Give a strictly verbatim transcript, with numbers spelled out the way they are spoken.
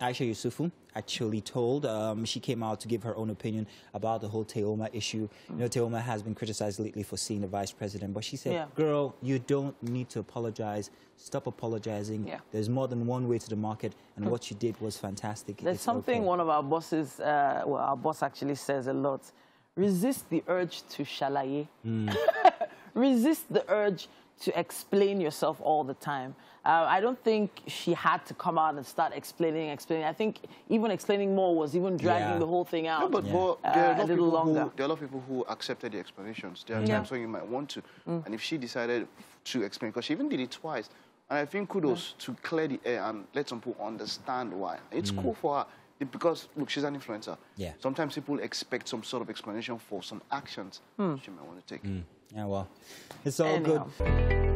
Aisha Yesufu actually told. Um, she came out to give her own opinion about the whole Taaooma issue. You know, Taaooma has been criticized lately for seeing the vice president, but she said, yeah. girl, you don't need to apologize. Stop apologizing. Yeah. There's more than one way to the market, and mm. what you did was fantastic. There's it's something okay. one of our bosses, uh, well, our boss actually says a lot. Resist the urge to shalaye. Mm. Resist the urge to explain yourself all the time. Uh, I don't think she had to come out and start explaining, explaining. I think even explaining more was even dragging yeah. the whole thing out. No, but, yeah. but uh, a, a little longer. Who, there are a lot of people who accepted the explanations. There are yeah. times when you might want to. Mm. And if she decided to explain, because she even did it twice, and I think kudos mm. to clear the air and let some people understand why. It's mm. cool for her. Because, look, she's an influencer. Yeah. Sometimes people expect some sort of explanation for some actions mm. she might want to take. Mm. Yeah, well, it's all anyway. Good.